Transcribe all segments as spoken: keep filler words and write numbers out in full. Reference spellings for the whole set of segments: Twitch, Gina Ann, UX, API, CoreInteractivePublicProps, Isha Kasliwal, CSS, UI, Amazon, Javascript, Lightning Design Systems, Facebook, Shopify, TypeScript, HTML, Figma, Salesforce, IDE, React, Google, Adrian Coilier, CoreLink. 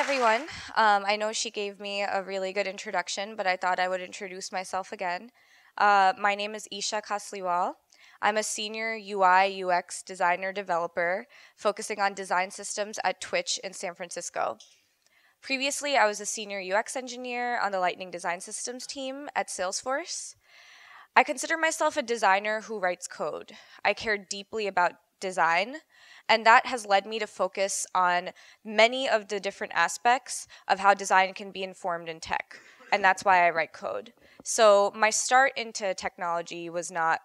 everyone. Um, I know she gave me a really good introduction, but I thought I would introduce myself again. Uh, my name is Isha Kasliwal. I'm a senior U I U X designer developer focusing on design systems at Twitch in San Francisco. Previously, I was a senior U X engineer on the Lightning Design Systems team at Salesforce. I consider myself a designer who writes code. I care deeply about design, and that has led me to focus on many of the different aspects of how design can be informed in tech, and that's why I write code. So my start into technology was not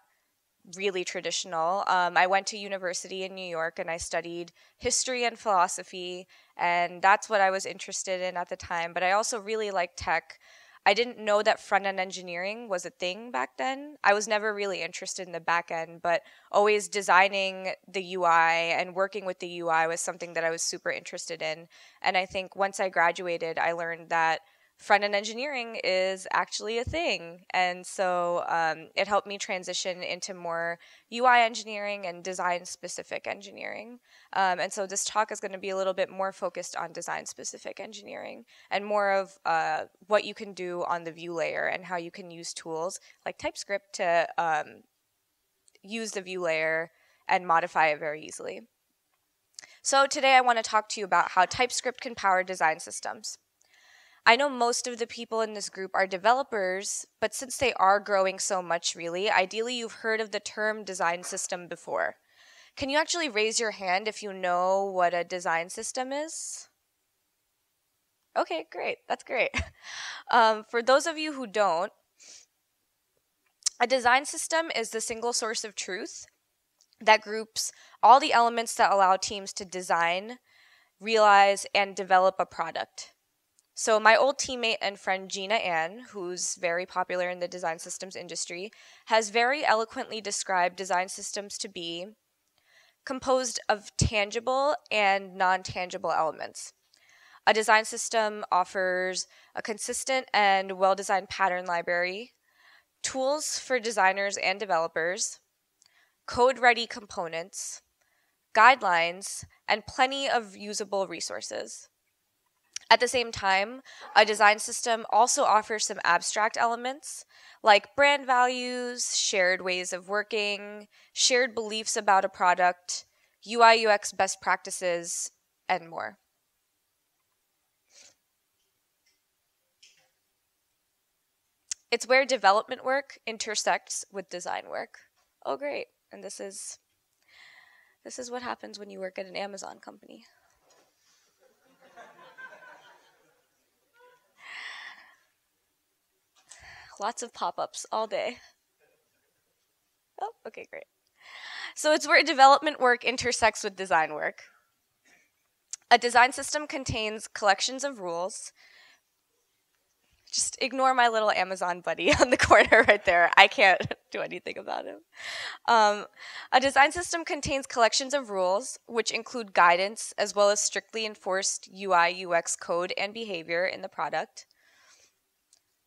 really traditional. Um, I went to university in New York and I studied history and philosophy, and that's what I was interested in at the time, but I also really liked tech. I didn't know that front-end engineering was a thing back then. I was never really interested in the back-end, but always designing the U I and working with the U I was something that I was super interested in. And I think once I graduated, I learned that front-end engineering is actually a thing. And so um, it helped me transition into more U I engineering and design-specific engineering. Um, and so this talk is going to be a little bit more focused on design-specific engineering and more of uh, what you can do on the view layer and how you can use tools like TypeScript to um, use the view layer and modify it very easily. So today I want to talk to you about how TypeScript can power design systems. I know most of the people in this group are developers, but since they are growing so much really, ideally you've heard of the term design system before. Can you actually raise your hand if you know what a design system is? Okay, great, that's great. Um, for those of you who don't, a design system is the single source of truth that groups all the elements that allow teams to design, realize, and develop a product. So my old teammate and friend Gina Ann, who's very popular in the design systems industry, has very eloquently described design systems to be composed of tangible and non-tangible elements. A design system offers a consistent and well-designed pattern library, tools for designers and developers, code-ready components, guidelines, and plenty of usable resources. At the same time, a design system also offers some abstract elements like brand values, shared ways of working, shared beliefs about a product, U I U X best practices, and more. It's where development work intersects with design work. Oh, great. And this is, this is what happens when you work at an Amazon company. Lots of pop-ups all day. Oh, okay, great. So it's where development work intersects with design work. A design system contains collections of rules. Just ignore my little Amazon buddy on the corner right there. I can't do anything about him. Um, a design system contains collections of rules, which include guidance, as well as strictly enforced U I U X code and behavior in the product.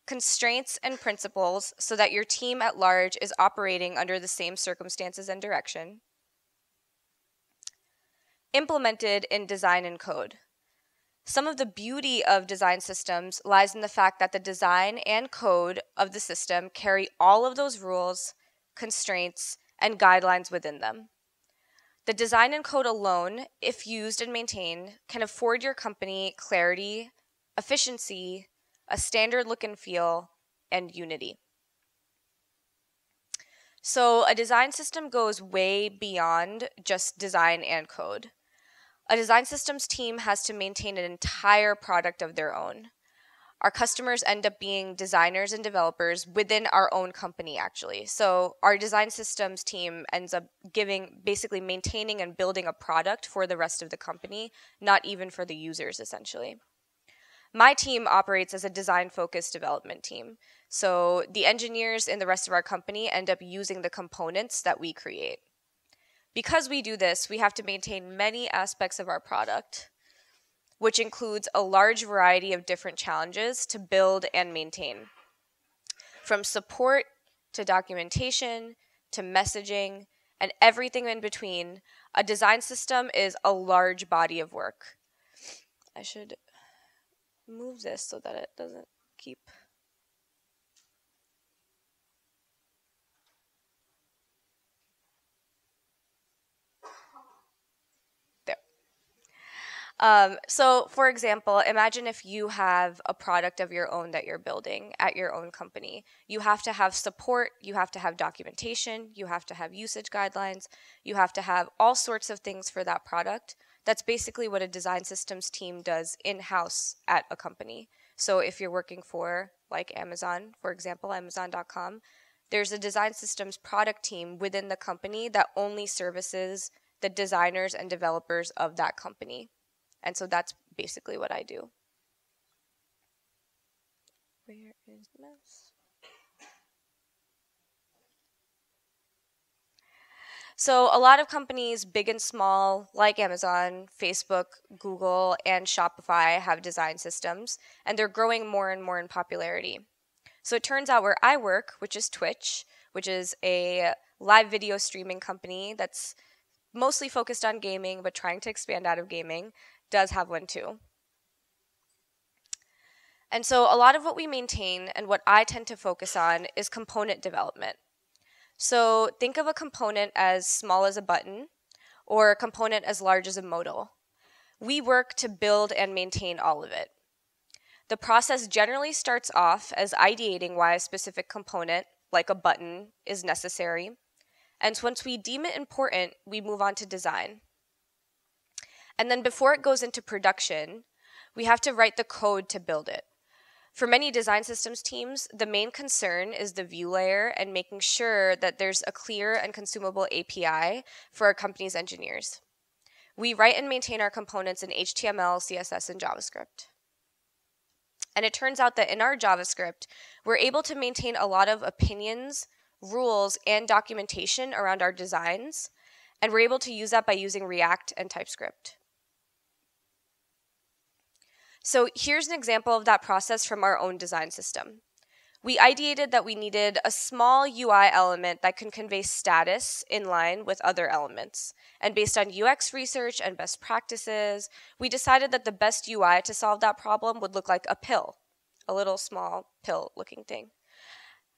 Constraints and principles so that your team at large is operating under the same circumstances and direction. Implemented in design and code. Some of the beauty of design systems lies in the fact that the design and code of the system carry all of those rules, constraints, and guidelines within them. The design and code alone, if used and maintained, can afford your company clarity, efficiency, a standard look and feel, and unity. So a design system goes way beyond just design and code. A design systems team has to maintain an entire product of their own. Our customers end up being designers and developers within our own company, actually. So our design systems team ends up giving, basically maintaining and building a product for the rest of the company, not even for the users, essentially. My team operates as a design-focused development team. So the engineers in the rest of our company end up using the components that we create. Because we do this, we have to maintain many aspects of our product, which includes a large variety of different challenges to build and maintain. From support to documentation to messaging and everything in between, a design system is a large body of work. I should move this so that it doesn't keep there. Um, so for example, imagine if you have a product of your own that you're building at your own company. You have to have support, you have to have documentation, you have to have usage guidelines, you have to have all sorts of things for that product. That's basically what a design systems team does in-house at a company. So if you're working for, like, Amazon, for example, Amazon dot com, there's a design systems product team within the company that only services the designers and developers of that company. And so that's basically what I do. Where is mouse? So a lot of companies, big and small, like Amazon, Facebook, Google, and Shopify have design systems, and they're growing more and more in popularity. So it turns out where I work, which is Twitch, which is a live video streaming company that's mostly focused on gaming but trying to expand out of gaming, does have one too. And so a lot of what we maintain and what I tend to focus on is component development. So think of a component as small as a button or a component as large as a modal. We work to build and maintain all of it. The process generally starts off as ideating why a specific component, like a button, is necessary. And once we deem it important, we move on to design. And then before it goes into production, we have to write the code to build it. For many design systems teams, the main concern is the view layer and making sure that there's a clear and consumable A P I for our company's engineers. We write and maintain our components in H T M L, C S S, and JavaScript. And it turns out that in our JavaScript, we're able to maintain a lot of opinions, rules, and documentation around our designs, and we're able to use that by using React and TypeScript. So here's an example of that process from our own design system. We ideated that we needed a small U I element that can convey status in line with other elements. And based on U X research and best practices, we decided that the best U I to solve that problem would look like a pill, a little small pill-looking thing.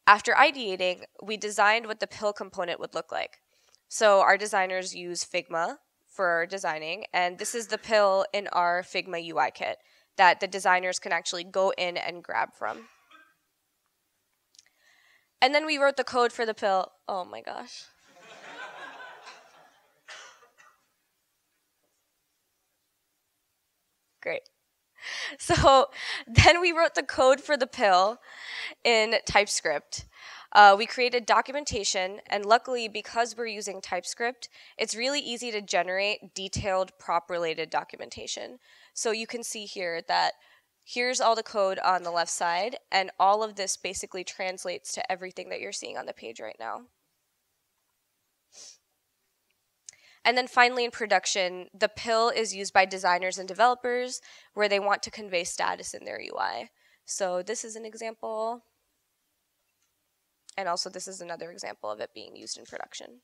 After ideating, we designed what the pill component would look like. So our designers use Figma for designing, and this is the pill in our Figma U I kit that the designers can actually go in and grab from. And then we wrote the code for the pill. Oh my gosh. Great. So then we wrote the code for the pill in TypeScript. Uh, we created documentation, and luckily, because we're using TypeScript, it's really easy to generate detailed prop-related documentation. So you can see here that here's all the code on the left side, and all of this basically translates to everything that you're seeing on the page right now. And then finally, in production, the pill is used by designers and developers where they want to convey status in their U I. So this is an example. And also, this is another example of it being used in production.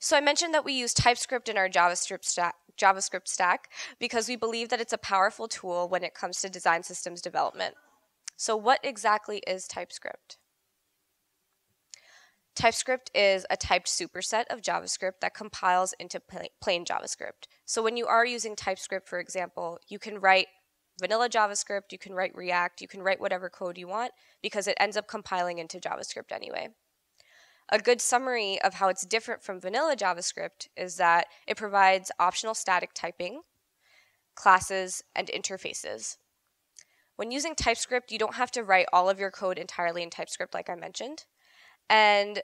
So I mentioned that we use TypeScript in our JavaScript stack, JavaScript stack because we believe that it's a powerful tool when it comes to design systems development. So what exactly is TypeScript? TypeScript is a typed superset of JavaScript that compiles into plain JavaScript. So when you are using TypeScript, for example, you can write vanilla JavaScript, you can write React, you can write whatever code you want because it ends up compiling into JavaScript anyway. A good summary of how it's different from vanilla JavaScript is that it provides optional static typing, classes, and interfaces. When using TypeScript, you don't have to write all of your code entirely in TypeScript like I mentioned, and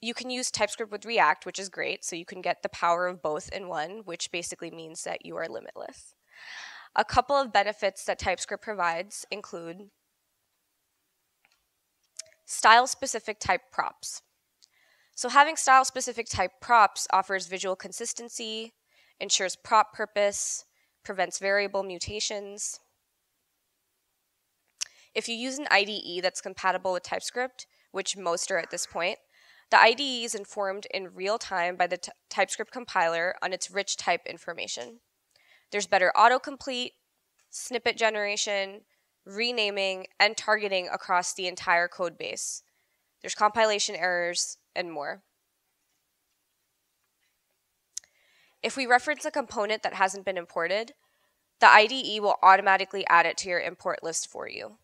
you can use TypeScript with React, which is great, so you can get the power of both in one, which basically means that you are limitless. A couple of benefits that TypeScript provides include style-specific type props. So having style-specific type props offers visual consistency, ensures prop purpose, prevents variable mutations. If you use an I D E that's compatible with TypeScript, which most are at this point, The I D E is informed in real time by the t TypeScript compiler on its rich type information. There's better autocomplete, snippet generation, renaming, and targeting across the entire code base. There's compilation errors and more. If we reference a component that hasn't been imported, the I D E will automatically add it to your import list for you.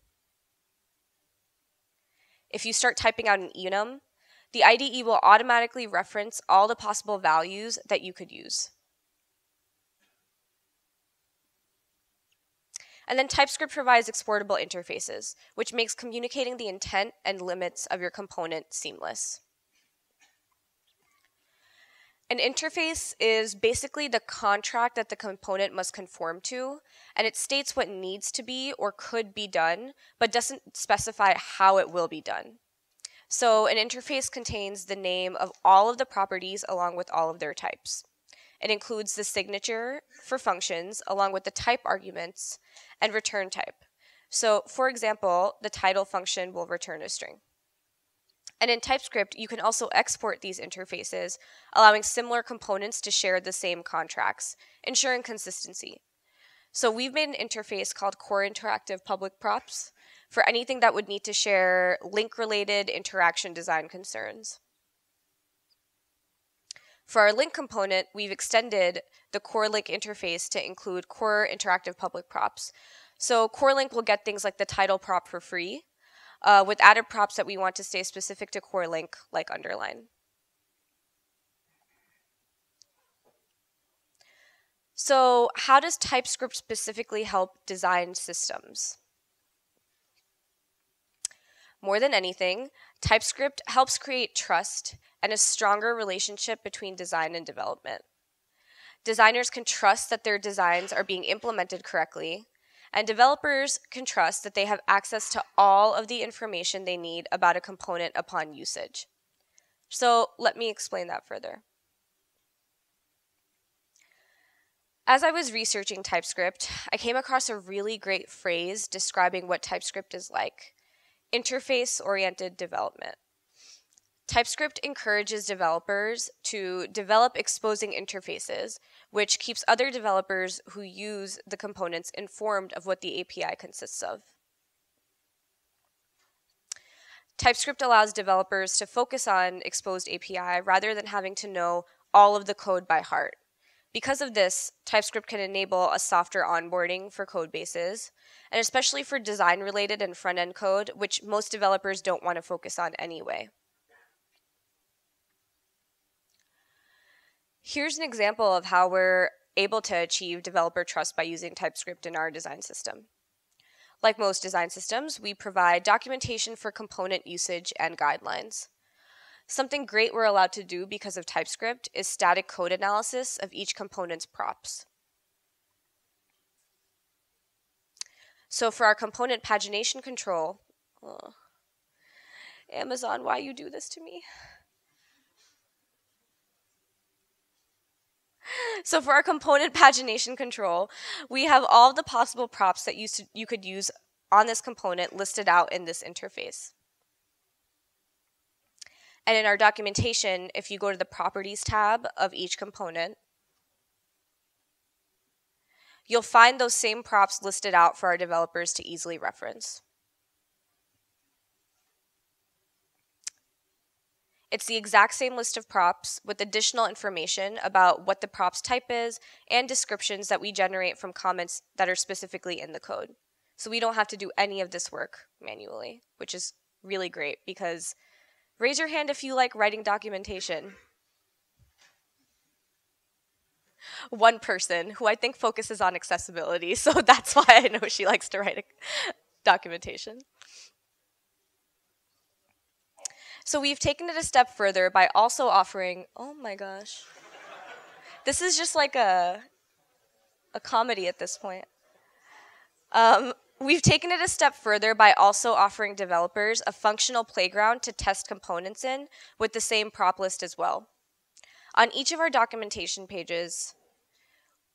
If you start typing out an enum, the I D E will automatically reference all the possible values that you could use. And then TypeScript provides exportable interfaces, which makes communicating the intent and limits of your component seamless. An interface is basically the contract that the component must conform to, and it states what needs to be or could be done, but doesn't specify how it will be done. So an interface contains the name of all of the properties along with all of their types. It includes the signature for functions along with the type arguments and return type. So for example, the title function will return a string. And in TypeScript, you can also export these interfaces, allowing similar components to share the same contracts, ensuring consistency. So we've made an interface called CoreInteractivePublicProps for anything that would need to share link-related interaction design concerns. For our link component, we've extended the CoreLink interface to include CoreInteractivePublicProps. So CoreLink will get things like the title prop for free, Uh, with added props that we want to stay specific to CoreLink, like underline. So how does TypeScript specifically help design systems? More than anything, TypeScript helps create trust and a stronger relationship between design and development. Designers can trust that their designs are being implemented correctly, and developers can trust that they have access to all of the information they need about a component upon usage. So let me explain that further. As I was researching TypeScript, I came across a really great phrase describing what TypeScript is like: interface-oriented development. TypeScript encourages developers to develop exposing interfaces, which keeps other developers who use the components informed of what the A P I consists of. TypeScript allows developers to focus on exposed A P I rather than having to know all of the code by heart. Because of this, TypeScript can enable a softer onboarding for code bases, and especially for design-related and front-end code, which most developers don't want to focus on anyway. Here's an example of how we're able to achieve developer trust by using TypeScript in our design system. Like most design systems, we provide documentation for component usage and guidelines. Something great we're allowed to do because of TypeScript is static code analysis of each component's props. So for our component pagination control, oh, Amazon, why you do this to me? So for our component pagination control, we have all of the possible props that you, you could use on this component listed out in this interface. And in our documentation, if you go to the Properties tab of each component, you'll find those same props listed out for our developers to easily reference. It's the exact same list of props with additional information about what the prop's type is and descriptions that we generate from comments that are specifically in the code. So we don't have to do any of this work manually, which is really great because raise your hand if you like writing documentation. One person who I think focuses on accessibility, so that's why I know she likes to write documentation. So we've taken it a step further by also offering, oh my gosh. This is just like a, a comedy at this point. Um, we've taken it a step further by also offering developers a functional playground to test components in with the same prop list as well. On each of our documentation pages,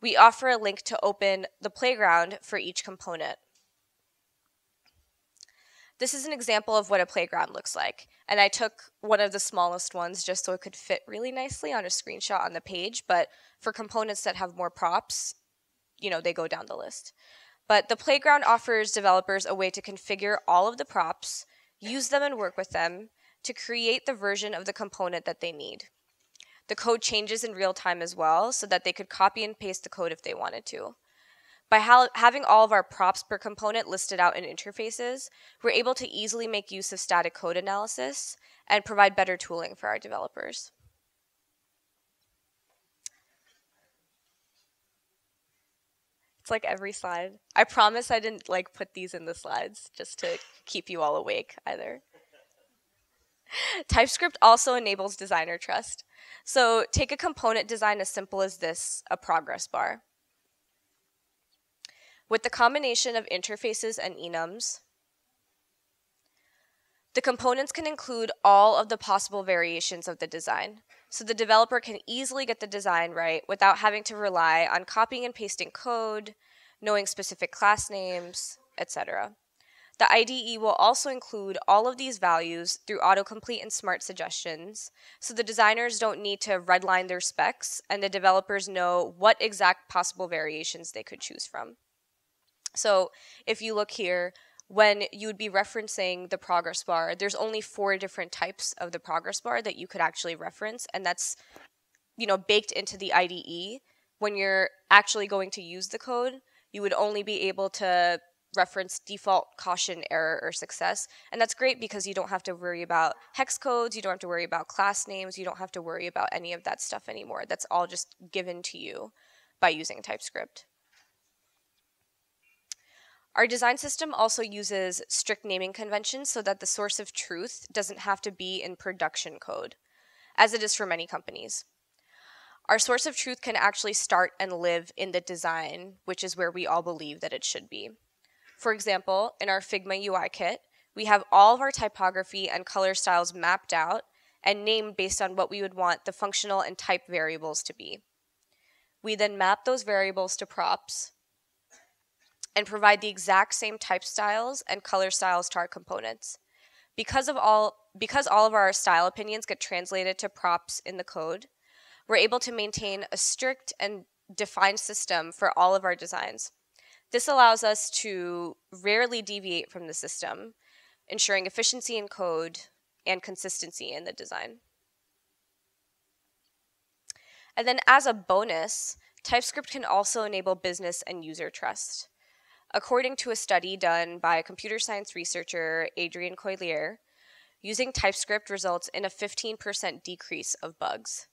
we offer a link to open the playground for each component. this is an example of what a playground looks like. And I took one of the smallest ones just so it could fit really nicely on a screenshot on the page. But for components that have more props, you know, they go down the list. But the playground offers developers a way to configure all of the props, use them and work with them to create the version of the component that they need. The code changes in real time as well, so that they could copy and paste the code if they wanted to. By ha having all of our props per component listed out in interfaces, we're able to easily make use of static code analysis and provide better tooling for our developers. It's like every slide. I promise I didn't like put these in the slides just to keep you all awake either. TypeScript also enables designer trust. So take a component design as simple as this, a progress bar. With the combination of interfaces and enums, the components can include all of the possible variations of the design. So the developer can easily get the design right without having to rely on copying and pasting code, knowing specific class names, et cetera. The I D E will also include all of these values through autocomplete and smart suggestions, so the designers don't need to redline their specs, and the developers know what exact possible variations they could choose from. So if you look here, when you would be referencing the progress bar, there's only four different types of the progress bar that you could actually reference, and that's, you know, baked into the I D E. When you're actually going to use the code, you would only be able to reference default caution, error, or success. And that's great because you don't have to worry about hex codes, you don't have to worry about class names, you don't have to worry about any of that stuff anymore. That's all just given to you by using TypeScript. Our design system also uses strict naming conventions so that the source of truth doesn't have to be in production code, as it is for many companies. Our source of truth can actually start and live in the design, which is where we all believe that it should be. For example, in our Figma U I kit, we have all of our typography and color styles mapped out and named based on what we would want the functional and type variables to be. We then map those variables to props and provide the exact same type styles and color styles to our components. Because of all, because all of our style opinions get translated to props in the code, we're able to maintain a strict and defined system for all of our designs. This allows us to rarely deviate from the system, ensuring efficiency in code and consistency in the design. And then as a bonus, TypeScript can also enable business and user trust. According to a study done by computer science researcher Adrian Coilier, using TypeScript results in a fifteen percent decrease of bugs.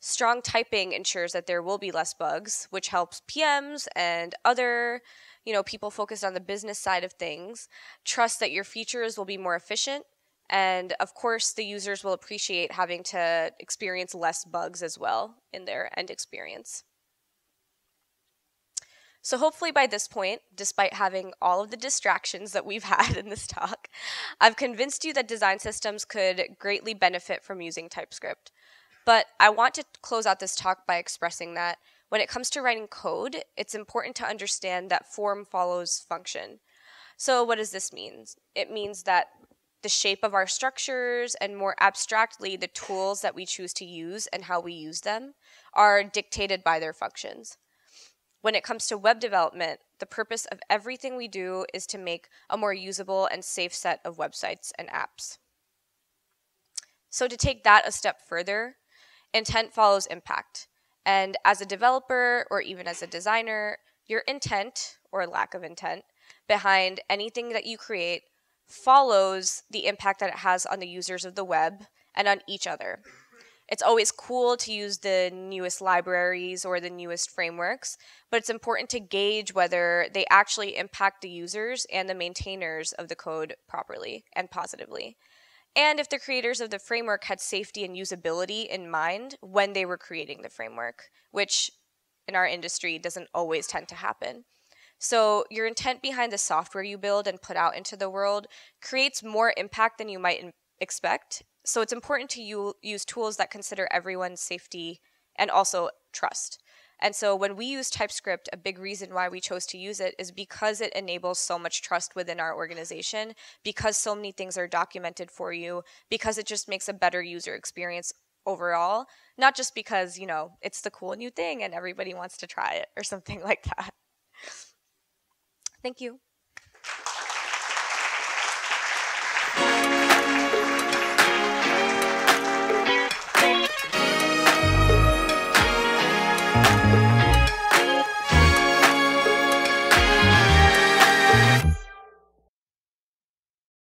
Strong typing ensures that there will be less bugs, which helps P Ms and other, you know, people focused on the business side of things trust that your features will be more efficient, and of course the users will appreciate having to experience less bugs as well in their end experience. So hopefully by this point, despite having all of the distractions that we've had in this talk, I've convinced you that design systems could greatly benefit from using TypeScript. But I want to close out this talk by expressing that when it comes to writing code, it's important to understand that form follows function. So what does this mean? It means that the shape of our structures and more abstractly the tools that we choose to use and how we use them are dictated by their functions. When it comes to web development, the purpose of everything we do is to make a more usable and safe set of websites and apps. So to take that a step further, intent follows impact, and as a developer or even as a designer, your intent or lack of intent behind anything that you create follows the impact that it has on the users of the web and on each other. It's always cool to use the newest libraries or the newest frameworks, but it's important to gauge whether they actually impact the users and the maintainers of the code properly and positively. And if the creators of the framework had safety and usability in mind when they were creating the framework, which in our industry doesn't always tend to happen. So your intent behind the software you build and put out into the world creates more impact than you might expect. So it's important to use tools that consider everyone's safety and also trust. And so when we use TypeScript, a big reason why we chose to use it is because it enables so much trust within our organization, because so many things are documented for you, because it just makes a better user experience overall, not just because, you know, it's the cool new thing and everybody wants to try it or something like that. Thank you.